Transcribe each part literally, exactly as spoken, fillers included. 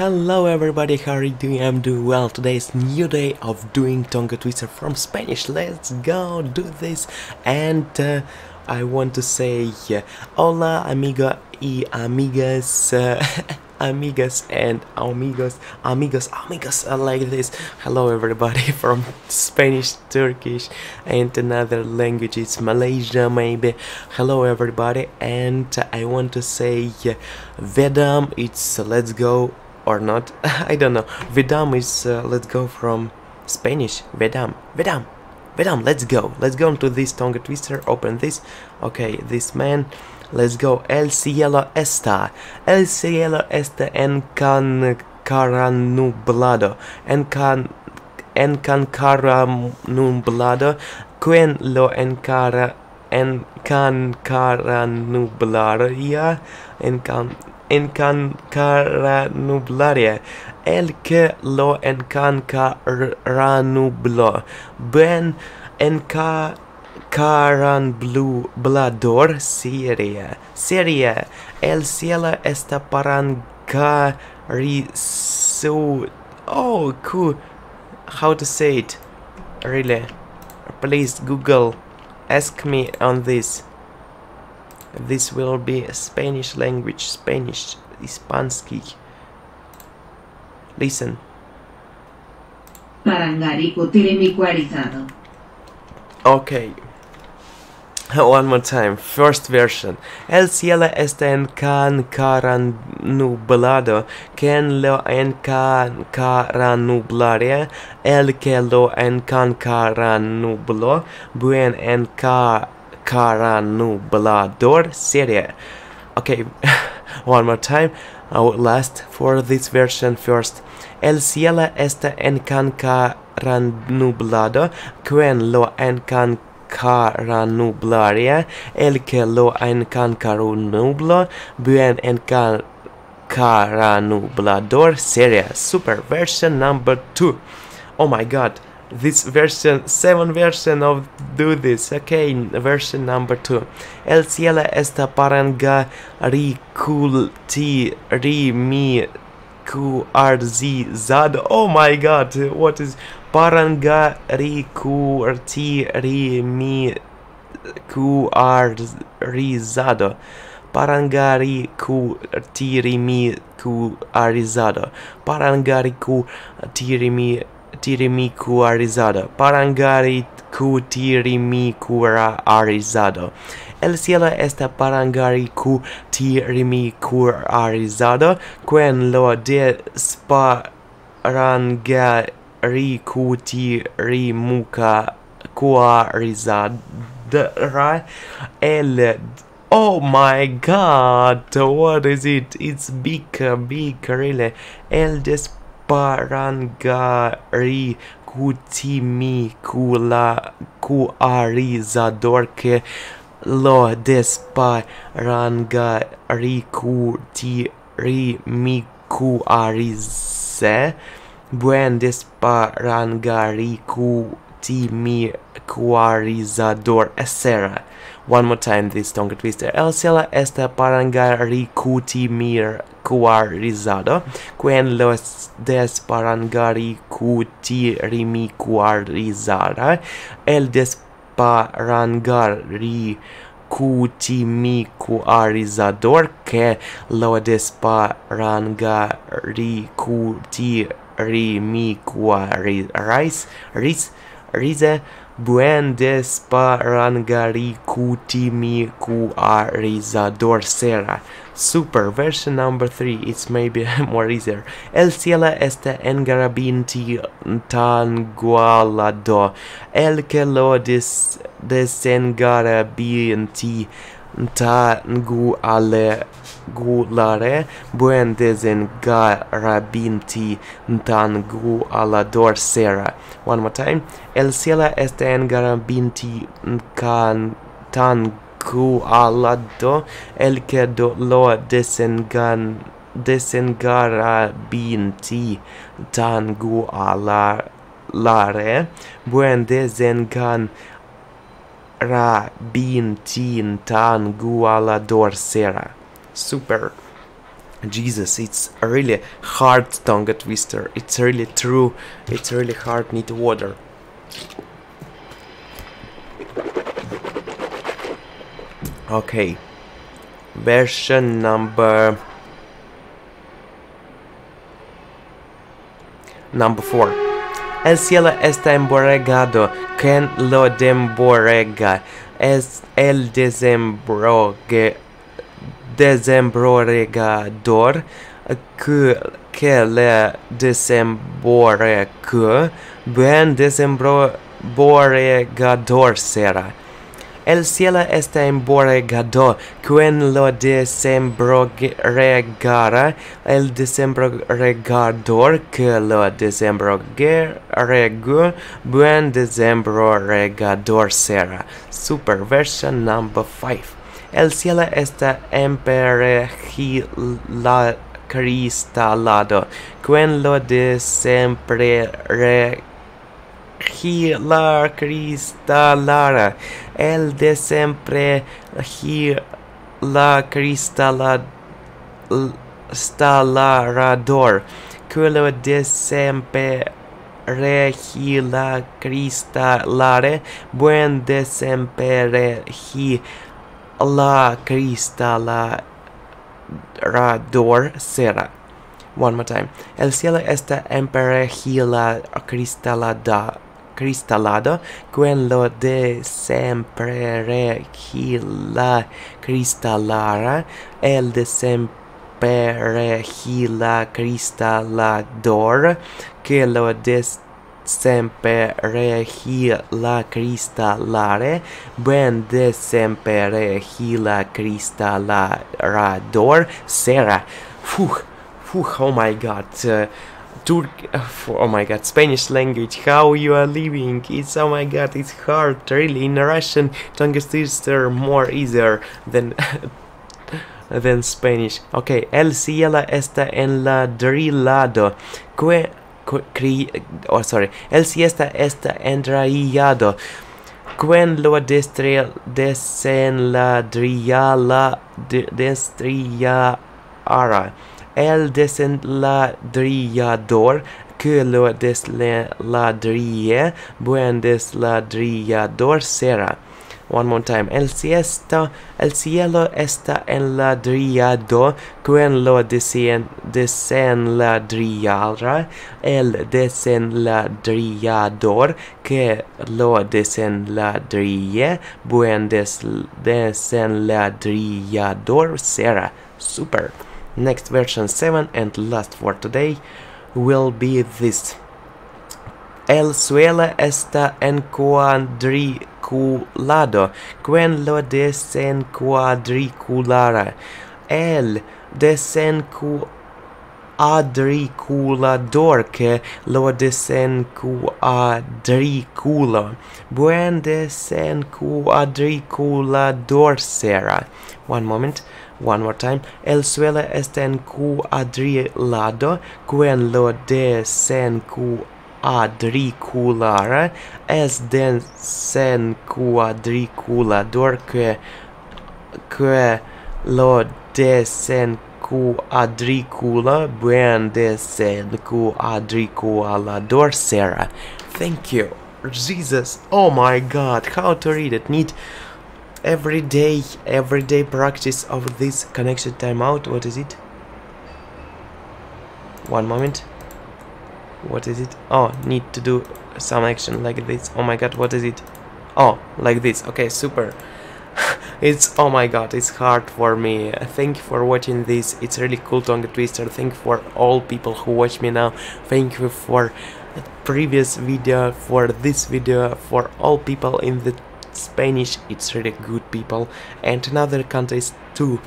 Hello everybody, how are you doing? I'm doing well. Today is new day of doing Tongue Twister from Spanish. Let's go do this. And uh, I want to say uh, hola amigo y amigas, uh, amigas and amigos, amigos, amigos, uh, like this. Hello everybody from Spanish, Turkish and another languages, Malaysia maybe. Hello everybody, and uh, I want to say uh, Vedam, it's uh, let's go. Or not, I don't know. Vedam is uh, let's go from Spanish. Vedam, Vedam, Vedam, let's go. Let's go into this tongue twister. Open this. Okay, this man. Let's go. El cielo está. El cielo está encancanublado. Encan encancanublado. Quien lo encara encancarnublaria. Encan encancaranublaria, el que lo encancaranublo, ben encancaranublador seria, seria, el cielo está parangarizu, oh, cool, how to say it, really, please Google, ask me on this. This will be a Spanish language, Spanish, Hispanski. Listen. Okay. One more time. First version. El cielo está encancanublado. Quien lo encancaranublaría. El que lo encancaranublo. Buen encancaranublaría. Encancaranublador seria. Okay, one more time. Our last for this version first. El cielo está encancarannublado, quien lo encancaranublaría, el que lo encancarannublo, bien encancaranublador seria. Super, version number two. Oh my god. This version, seven version of do this. Okay, version number two. El cielo está parangaricurtirimicularizado. Oh my god, what is parangaricurtirimicularizado? Parangaricurtirimicularizado. Parangaricurtirimicularizado. Tirimicularizado. Parangaricurtirimicularizado. El cielo está parangaricurtirimicularizado, quien lo desparangaricurtirimicularizará el... Oh my god, what is it? It's big, big, really. El desparangaricurtirimicularizado. Parangaricurtirimicularizador que lo desparangaricurtirimicularizé, buen desparangaricurtirimicularizador etcétera. One more time this tongue twister. El cielo está parangaricurtirimicularizado, quien lo desparangaricurtirimicularizará, el desparangaricurtimicularizador que lo desparangaricurtirimicularizará, buen desparangaricurtirimicularizador será. Super, version number three, it's maybe more easier. El cielo está engarabintitangualado, el que lo des desengarabintitangualare, buen desengarabintitangualador será. One more time. El cielo está engarabintitangualado, el que lo desengarabintitangualare, buen desengan rabintitangualador será. Super. Jesus, it's a really hard tongue twister. It's really true. It's really hard. Need water. Okay. Version number number four. El cielo está emborragado. Quien lo emborraga es el desembrogue. Desembrogador que, que le desemborregue, buen desemborregador será. El cielo está emborregado, quien lo desembrogará, el desembrogador que lo desembrogará, buen desemborregador será. Super, version number five. El cielo está emperijilacristalado, quien lo desemperejilacristalara, el desemperejilacristalador, que lo desemperejilacristalare, buen desempereji la cristalador será. One more time. El cielo está emperejila cristalada, cristalado, quien lo desemperejila cristalara, el desemperejila cristalador, que lo des desemperejila cristalare, buen desemperejila cristalador será. Fuh, fuh, oh my god. Uh, Turk, oh my god, Spanish language, how you are living? It's, oh my god, it's hard, really. In Russian, tongue twister more easier than than Spanish. Okay, el cielo está enladrillado. Que Oh, sorry. El siesta está enraillado. Quien lo desenladrillara. El desenladrillador que lo desladrille. Buen desladrillador será. One more time. El siesta, el cielo está enladrillado, quien lo desen, desenladrillara, el desenladrillador que lo desenladrille, buen des, desenladrillador será. Super. Next, version seven and last for today will be this. El suelo está encuadriculado, quien lo desencuadriculara. El desencuadriculador que lo desencuadricula. Buen desencuadriculador será. One moment. One more time. El suelo está encuadrilado, quien lo desencuadriculara. Adriculara es desencuadriculador que, que lo desencuadricula, buen desencuadriculador será. Thank you, Jesus. Oh my god, how to read it. Need every day, every day practice of this connection timeout. What is it? One moment. What is it? Oh, need to do some action like this. Oh my god, what is it? Oh, like this. Okay, super. It's, oh my god, it's hard for me. Thank you for watching this. It's really cool tongue twister. Thank you for all people who watch me now. Thank you for previous video, for this video, for all people in the Spanish. It's really good people. And in other countries too.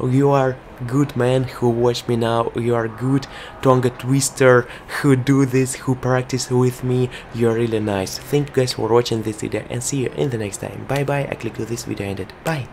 You are good man who watch me now. You are good tongue twister who do this, who practice with me. You're really nice. Thank you guys for watching this video and see you in the next time. Bye bye. I click to this video and it. Bye.